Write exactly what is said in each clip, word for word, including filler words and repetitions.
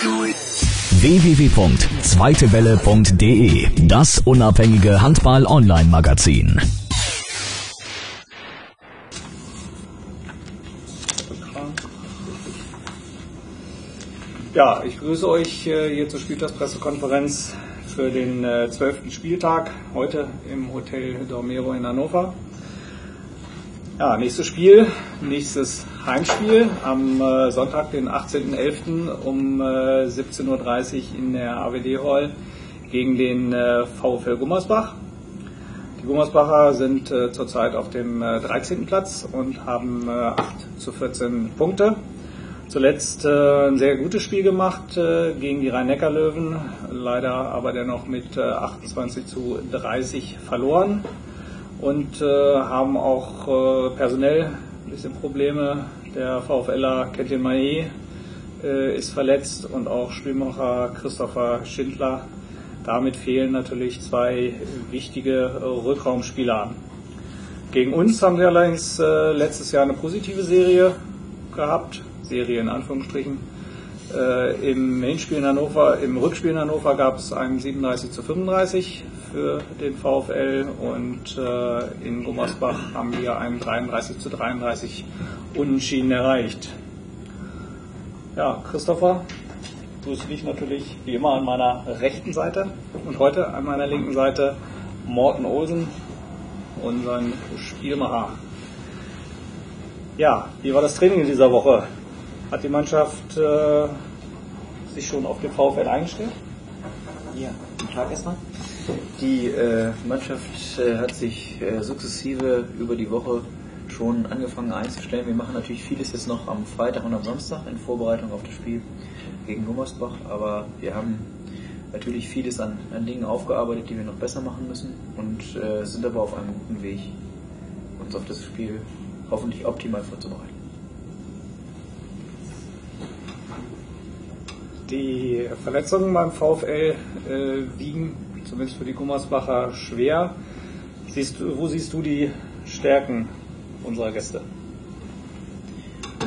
w w w punkt zweite welle punkt d e, das unabhängige Handball-Online-Magazin. Ja, ich grüße euch hier zur Spieltagspressekonferenz für den zwölften Spieltag, heute im Hotel Dormero in Hannover. Ja, nächstes Spiel, nächstes Heimspiel am äh, Sonntag, den achtzehnten elften um äh, siebzehn Uhr dreißig in der A W D-Hall gegen den äh, VfL Gummersbach. Die Gummersbacher sind äh, zurzeit auf dem äh, dreizehnten Platz und haben äh, acht zu vierzehn Punkte. Zuletzt äh, ein sehr gutes Spiel gemacht äh, gegen die Rhein-Necker-Löwen, leider aber dennoch mit äh, achtundzwanzig zu dreißig verloren. Und äh, haben auch äh, personell ein bisschen Probleme. Der VfLer Kentin Mahé äh, ist verletzt und auch Spielmacher Christopher Schindler. Damit fehlen natürlich zwei wichtige äh, Rückraumspieler. Gegen uns haben wir allerdings äh, letztes Jahr eine positive Serie gehabt, Serie in Anführungsstrichen. Äh, Im Hinspiel in Hannover, im Rückspiel in Hannover gab es einen siebenunddreißig zu fünfunddreißig. Für den VfL und äh, in Gummersbach haben wir einen dreiunddreißig zu dreiunddreißig Unentschieden erreicht. Ja, Christopher, grüße dich natürlich wie immer an meiner rechten Seite und heute an meiner linken Seite Morten Olsen, unseren Spielmacher. Ja, wie war das Training in dieser Woche? Hat die Mannschaft äh, sich schon auf den VfL eingestellt? Ja, guten Tag erstmal. Die äh, Mannschaft äh, hat sich äh, sukzessive über die Woche schon angefangen einzustellen. Wir machen natürlich vieles jetzt noch am Freitag und am Samstag in Vorbereitung auf das Spiel gegen Gummersbach, aber wir haben natürlich vieles an, an Dingen aufgearbeitet, die wir noch besser machen müssen und äh, sind aber auf einem guten Weg, uns auf das Spiel hoffentlich optimal vorzubereiten. Die Verletzungen beim VfL äh, wiegen zumindest für die Gummersbacher schwer. Siehst du, wo siehst du die Stärken unserer Gäste?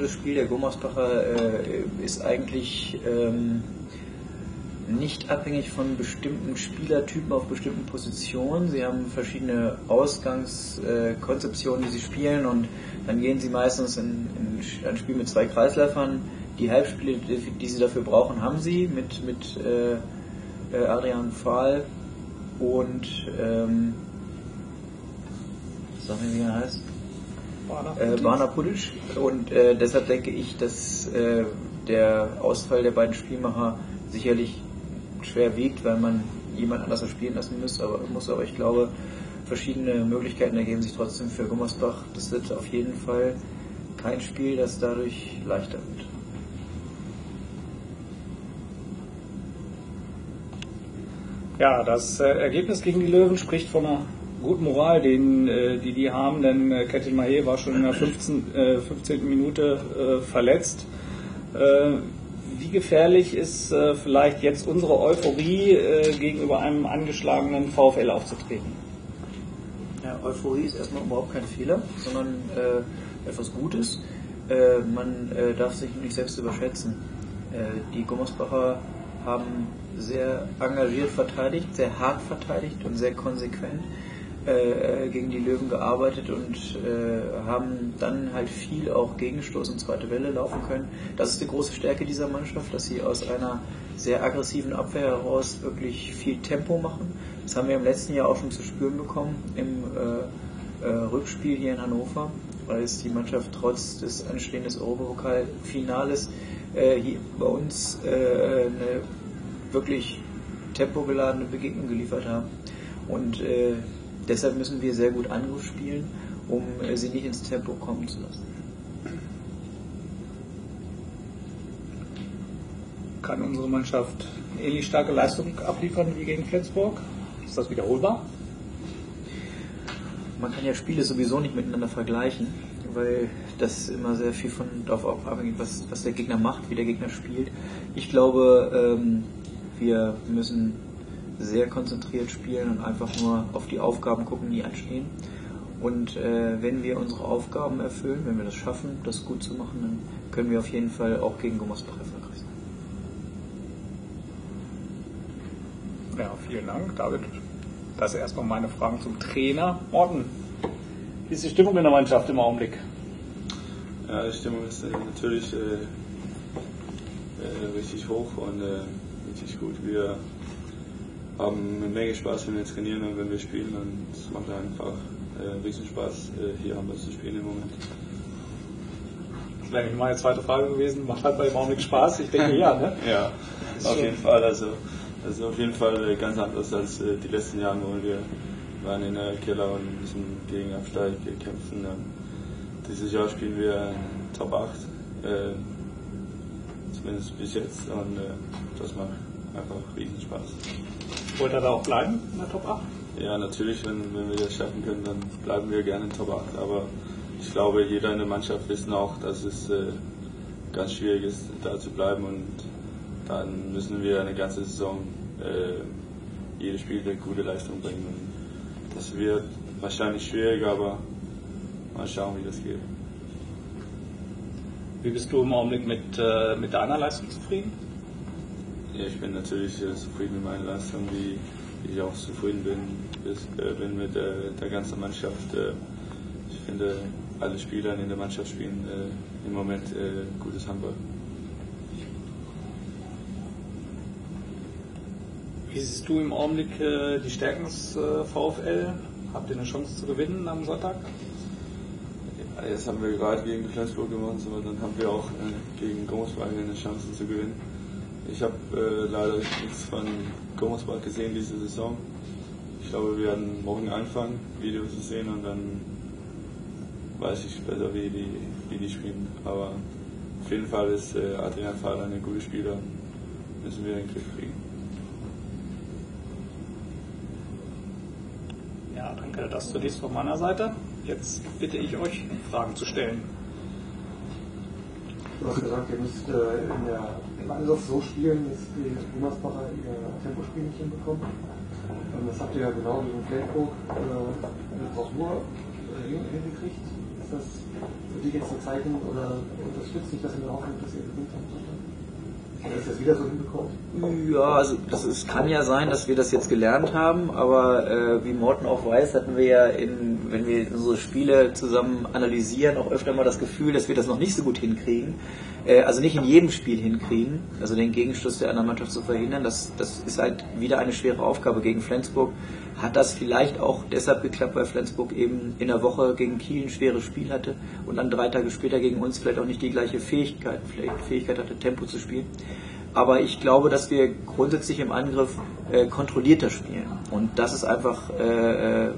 Das Spiel der Gummersbacher äh, ist eigentlich ähm, nicht abhängig von bestimmten Spielertypen auf bestimmten Positionen. Sie haben verschiedene Ausgangskonzeptionen, äh, die sie spielen, und dann gehen sie meistens in, in ein Spiel mit zwei Kreisläufern. Die Halbspiele, die sie dafür brauchen, haben sie mit, mit äh, Adrian Pfahl und ähm, sag mir, wie er heißt, äh, Barna Putics. Und äh, deshalb denke ich, dass äh, der Ausfall der beiden Spielmacher sicherlich schwer wiegt, weil man jemand anders spielen lassen muss. Aber, muss, aber ich glaube, verschiedene Möglichkeiten ergeben sich trotzdem für Gummersbach. Das wird auf jeden Fall kein Spiel, das dadurch leichter wird. Ja, das äh, Ergebnis gegen die Löwen spricht von einer guten Moral, den, äh, die die haben, denn äh, Kentin Mahé war schon in der fünfzehnten Minute äh, verletzt. Äh, wie gefährlich ist äh, vielleicht jetzt unsere Euphorie, äh, gegenüber einem angeschlagenen VfL aufzutreten? Ja, Euphorie ist erstmal überhaupt kein Fehler, sondern äh, etwas Gutes. Äh, man äh, darf sich nicht selbst überschätzen. Äh, die Gummersbacher haben sehr engagiert verteidigt, sehr hart verteidigt und sehr konsequent äh, gegen die Löwen gearbeitet und äh, haben dann halt viel auch Gegenstoß und zweite Welle laufen können. Das ist die große Stärke dieser Mannschaft, dass sie aus einer sehr aggressiven Abwehr heraus wirklich viel Tempo machen. Das haben wir im letzten Jahr auch schon zu spüren bekommen im äh, äh, Rückspiel hier in Hannover, weil es die Mannschaft trotz des anstehenden Europapokalfinales äh, hier bei uns äh, eine wirklich tempogeladene Begegnung geliefert haben. Und äh, deshalb müssen wir sehr gut Angriff spielen, um äh, sie nicht ins Tempo kommen zu lassen. Kann unsere Mannschaft ähnlich starke Leistung abliefern wie gegen Flensburg? Ist das wiederholbar? Man kann ja Spiele sowieso nicht miteinander vergleichen, weil das immer sehr viel von darauf abhängig ist, was, was der Gegner macht, wie der Gegner spielt. Ich glaube, ähm, wir müssen sehr konzentriert spielen und einfach nur auf die Aufgaben gucken, die anstehen. Und äh, wenn wir unsere Aufgaben erfüllen, wenn wir das schaffen, das gut zu machen, dann können wir auf jeden Fall auch gegen Gummersbach erfolgreich sein. Ja, vielen Dank, David. Das sind erstmal meine Fragen zum Trainer. Morten, wie ist die Stimmung in der Mannschaft im Augenblick? Ja, die Stimmung ist äh, natürlich äh, äh, richtig hoch und äh, richtig gut. Wir haben eine Menge Spaß, wenn wir trainieren und wenn wir spielen, und es macht einfach äh, riesen Spaß, äh, hier haben wir zu spielen im Moment. Das wäre eigentlich meine zweite Frage gewesen. Macht halt bei dem Augenblick Spaß? Ich denke ja, ne? Ja, auf jeden Fall. Also, das ist auf jeden Fall ganz anders als äh, die letzten Jahre, wo wir waren in der Keller und müssen gegen Absteig kämpfen. Dieses Jahr spielen wir Top acht, äh, zumindest bis jetzt, und äh, das macht einfach riesen Spaß. Wollt ihr da auch bleiben in der Top acht? Ja, natürlich, wenn, wenn wir das schaffen können, dann bleiben wir gerne in Top acht, aber ich glaube, jeder in der Mannschaft wissen auch, dass es äh, ganz schwierig ist, da zu bleiben, und dann müssen wir eine ganze Saison äh, jedes Spiel eine gute Leistung bringen. Und das wird wahrscheinlich schwierig, aber mal schauen, wie das geht. Wie bist du im Augenblick mit, äh, mit deiner Leistung zufrieden? Ja, ich bin natürlich äh, zufrieden mit meiner Leistung, wie, wie ich auch zufrieden bin, bis, äh, bin mit äh, der ganzen Mannschaft. Äh, ich finde, alle Spieler in der Mannschaft spielen äh, im Moment äh, gutes Handball. Wie siehst du im Augenblick äh, die Stärken des äh, VfL? Habt ihr eine Chance zu gewinnen am Sonntag? Ja, jetzt haben wir gerade gegen Flensburg gewonnen, aber dann haben wir auch äh, gegen Gummersbach eine Chance zu gewinnen. Ich habe äh, leider nichts von Gummersbach gesehen diese Saison. Ich glaube, wir werden morgen anfangen, Videos zu sehen, und dann weiß ich besser, wie die, wie die spielen. Aber auf jeden Fall ist äh, Adrian Pfahl eine gute Spieler. Müssen wir den Griff kriegen. Ja, danke, das zunächst von meiner Seite. Jetzt bitte ich euch, Fragen zu stellen. Du hast gesagt, ihr müsst äh, in der, im Ansatz so spielen, dass die Gummersbacher ihr Tempospiel nicht hinbekommen. Und das habt ihr ja genau gegen Flensburg äh, auch nur äh, hingekriegt. Ist das für dich jetzt ein Zeichen, oder unterstützt dich das in der Hoffnung, dass ihr gewinnt habt? Oder ist das wieder so hinbekommen? Ja, also das ist, kann ja sein, dass wir das jetzt gelernt haben, aber äh, wie Morten auch weiß, hatten wir ja, in, wenn wir unsere Spiele zusammen analysieren, auch öfter mal das Gefühl, dass wir das noch nicht so gut hinkriegen, äh, also nicht in jedem Spiel hinkriegen, also den Gegenstoß der anderen Mannschaft zu verhindern, das, das ist halt wieder eine schwere Aufgabe. Gegen Flensburg hat das vielleicht auch deshalb geklappt, weil Flensburg eben in der Woche gegen Kiel ein schweres Spiel hatte und dann drei Tage später gegen uns vielleicht auch nicht die gleiche Fähigkeit, Fähigkeit hatte, Tempo zu spielen. Aber ich glaube, dass wir grundsätzlich im Angriff äh, kontrollierter spielen. Und das ist einfach äh,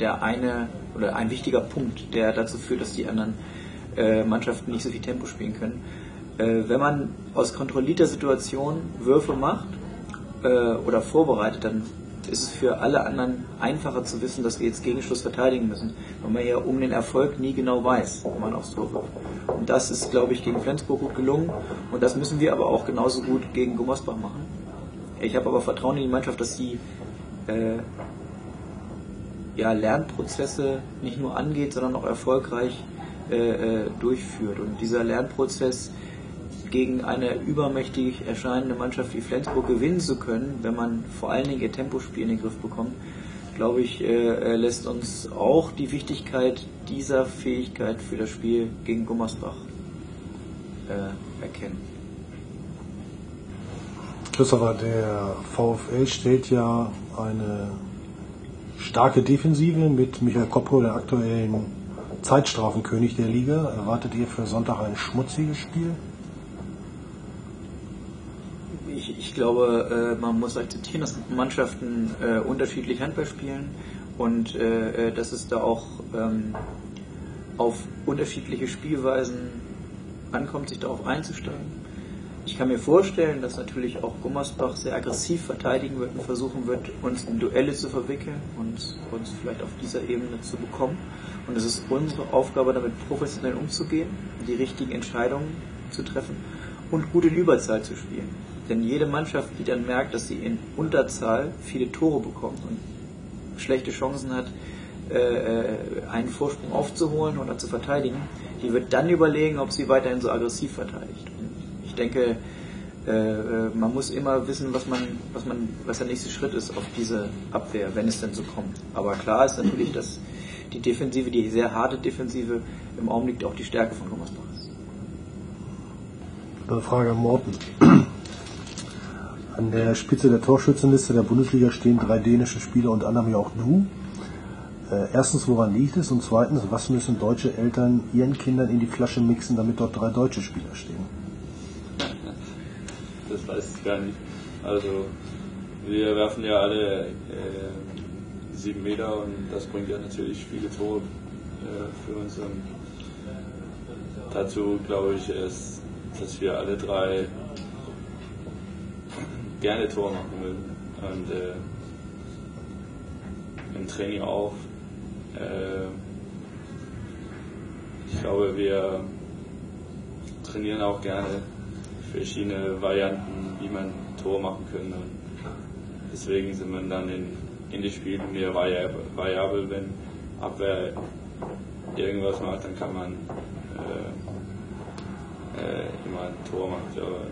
der eine oder ein wichtiger Punkt, der dazu führt, dass die anderen äh, Mannschaften nicht so viel Tempo spielen können. Äh, wenn man aus kontrollierter Situation Würfe macht äh, oder vorbereitet, dann ist es für alle anderen einfacher zu wissen, dass wir jetzt Gegenstoß verteidigen müssen, weil man ja um den Erfolg nie genau weiß, wenn man aufs Tor wirft. Und das ist, glaube ich, gegen Flensburg gut gelungen, und das müssen wir aber auch genauso gut gegen Gummersbach machen. Ich habe aber Vertrauen in die Mannschaft, dass sie äh, ja, Lernprozesse nicht nur angeht, sondern auch erfolgreich äh, durchführt. Und dieser Lernprozess, gegen eine übermächtig erscheinende Mannschaft wie Flensburg gewinnen zu können, wenn man vor allen Dingen ihr Tempospiel in den Griff bekommt, glaube ich, äh, lässt uns auch die Wichtigkeit dieser Fähigkeit für das Spiel gegen Gummersbach äh, erkennen. Christopher, der VfL stellt ja eine starke Defensive mit Michael Koppel, der aktuellen Zeitstrafenkönig der Liga. Erwartet ihr für Sonntag ein schmutziges Spiel? Ich, ich glaube, man muss akzeptieren, dass Mannschaften unterschiedlich Handball spielen und dass es da auch auf unterschiedliche Spielweisen ankommt, sich darauf einzustellen. Ich kann mir vorstellen, dass natürlich auch Gummersbach sehr aggressiv verteidigen wird und versuchen wird, uns in Duelle zu verwickeln und uns vielleicht auf dieser Ebene zu bekommen. Und es ist unsere Aufgabe, damit professionell umzugehen, die richtigen Entscheidungen zu treffen und gut in Überzahl zu spielen. Denn jede Mannschaft, die dann merkt, dass sie in Unterzahl viele Tore bekommt und schlechte Chancen hat, einen Vorsprung aufzuholen oder zu verteidigen, die wird dann überlegen, ob sie weiterhin so aggressiv verteidigt. Und ich denke, äh, man muss immer wissen, was man, was man, was der nächste Schritt ist auf diese Abwehr, wenn es denn so kommt. Aber klar ist natürlich, dass die Defensive, die sehr harte Defensive, im Augenblick auch die Stärke von Gummersbach ist. Eine Frage an Morten. An der Spitze der Torschützenliste der Bundesliga stehen drei dänische Spieler, unter anderem ja auch du. Äh, erstens, woran liegt es? Und zweitens, was müssen deutsche Eltern ihren Kindern in die Flasche mixen, damit dort drei deutsche Spieler stehen? Das weiß ich gar nicht. Also, wir werfen ja alle äh, sieben Meter und das bringt ja natürlich viele Tore äh, für uns. Und dazu glaube ich, ist, dass wir alle drei gerne Tore machen würden und äh, im Training auch. Äh, ich glaube, wir trainieren auch gerne verschiedene Varianten, wie man Tore machen können. Und deswegen sind wir dann in, in den Spielen mehr variabel, variabel. Wenn Abwehr irgendwas macht, dann kann man äh, äh, immer ein Tor machen.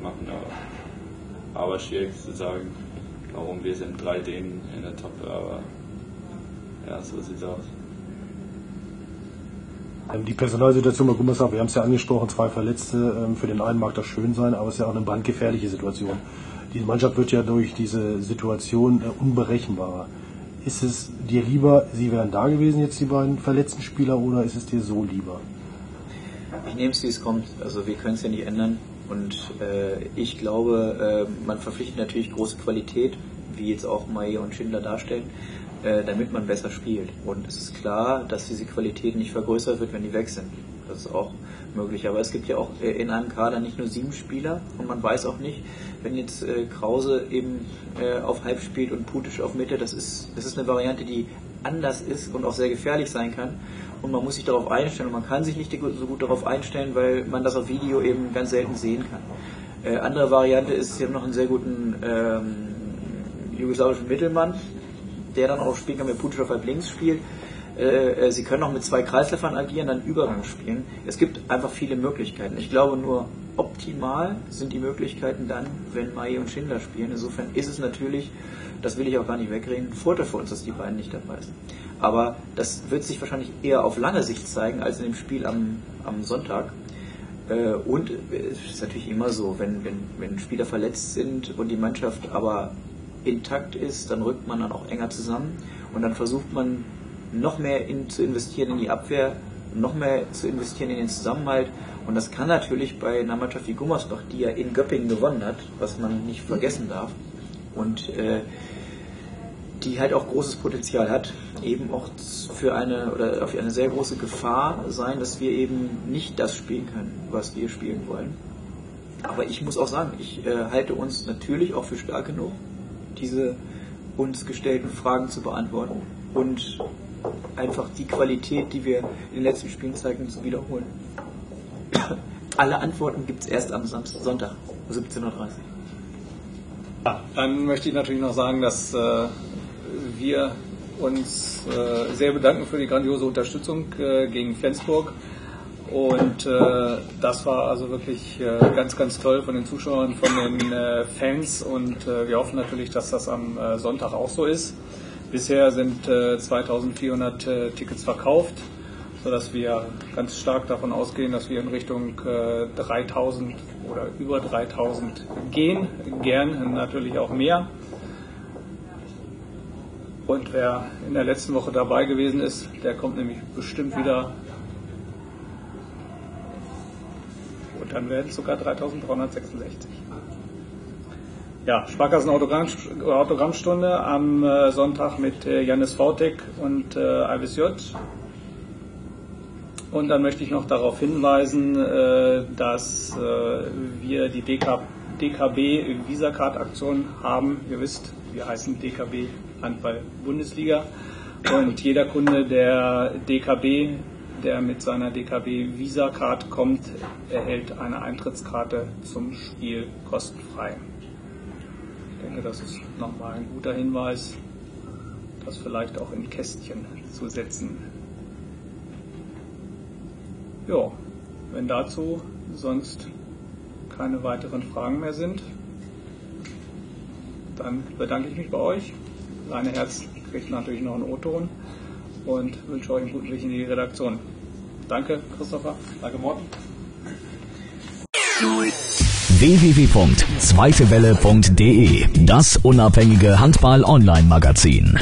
Aber Aber schwierig zu sagen, warum wir sind drei Dänen in der Top, aber ja, so sieht es aus. Die Personalsituation bei Gummersbach, wir haben es ja angesprochen, zwei Verletzte, für den einen mag das schön sein, aber es ist ja auch eine brandgefährliche Situation. Die Mannschaft wird ja durch diese Situation unberechenbarer. Ist es dir lieber, sie wären da gewesen, jetzt die beiden verletzten Spieler, oder ist es dir so lieber? Ich nehme es, wie es kommt. Also wir können es ja nicht ändern. Und äh, ich glaube, äh, man verpflichtet natürlich große Qualität, wie jetzt auch Mahé und Schindler darstellen, äh, damit man besser spielt. Und es ist klar, dass diese Qualität nicht vergrößert wird, wenn die weg sind. Das ist auch möglich. Aber es gibt ja auch äh, in einem Kader nicht nur sieben Spieler und man weiß auch nicht, wenn jetzt äh, Krause eben äh, auf Halb spielt und Putics auf Mitte, das ist, das ist eine Variante, die anders ist und auch sehr gefährlich sein kann. Und man muss sich darauf einstellen. Und man kann sich nicht so gut darauf einstellen, weil man das auf Video eben ganz selten sehen kann. Äh, andere Variante ist, sie haben noch einen sehr guten ähm, jugoslawischen Mittelmann, der dann auch spielen kann, mit Putics auf halb links spielt. Äh, äh, sie können auch mit zwei Kreisläufern agieren, dann Übergang spielen. Es gibt einfach viele Möglichkeiten. Ich glaube, nur optimal sind die Möglichkeiten dann, wenn Mahé und Schindler spielen. Insofern ist es natürlich, das will ich auch gar nicht wegreden, ein Vorteil für uns, dass die beiden nicht dabei sind. Aber das wird sich wahrscheinlich eher auf lange Sicht zeigen, als in dem Spiel am, am Sonntag. Äh, und es ist natürlich immer so, wenn, wenn, wenn Spieler verletzt sind und die Mannschaft aber intakt ist, dann rückt man dann auch enger zusammen und dann versucht man noch mehr in, zu investieren in die Abwehr, noch mehr zu investieren in den Zusammenhalt. Und das kann natürlich bei einer Mannschaft wie Gummersbach, die ja in Göppingen gewonnen hat, was man nicht vergessen darf, und äh, die halt auch großes Potenzial hat, eben auch für eine oder für eine sehr große Gefahr sein, dass wir eben nicht das spielen können, was wir spielen wollen. Aber ich muss auch sagen, ich äh, halte uns natürlich auch für stark genug, diese uns gestellten Fragen zu beantworten und einfach die Qualität, die wir in den letzten Spielen zeigen, zu wiederholen. Alle Antworten gibt es erst am Samstag, Sonntag, siebzehn Uhr dreißig. Ja, dann möchte ich natürlich noch sagen, dass äh, wir uns äh, sehr bedanken für die grandiose Unterstützung äh, gegen Flensburg. Und äh, das war also wirklich äh, ganz, ganz toll von den Zuschauern, von den äh, Fans. Und äh, wir hoffen natürlich, dass das am äh, Sonntag auch so ist. Bisher sind äh, zweitausendvierhundert äh, Tickets verkauft, sodass wir ganz stark davon ausgehen, dass wir in Richtung äh, dreitausend oder über dreitausend gehen, gern natürlich auch mehr. Und wer in der letzten Woche dabei gewesen ist, der kommt nämlich bestimmt wieder. Und dann werden es sogar dreitausenddreihundertsechsundsechzig. Ja, Sparkassen Autogrammstunde am äh, Sonntag mit äh, Janis Vautek und äh, Alvis J. Und dann möchte ich noch darauf hinweisen, äh, dass äh, wir die D K B Visa-Card-Aktion haben. Ihr wisst, wir heißen D K B-Handball-Bundesliga. Und jeder Kunde der D K B, der mit seiner D K B Visa-Card kommt, erhält eine Eintrittskarte zum Spiel kostenfrei. Ich denke, das ist nochmal ein guter Hinweis, das vielleicht auch in Kästchen zu setzen. Ja, wenn dazu sonst keine weiteren Fragen mehr sind, dann bedanke ich mich bei euch. Reine Herz kriegt natürlich noch einen O-Ton und wünsche euch einen guten Weg in die Redaktion. Danke, Christopher. Danke, Morten. w w w punkt zweite welle punkt de, das unabhängige Handball-Online-Magazin.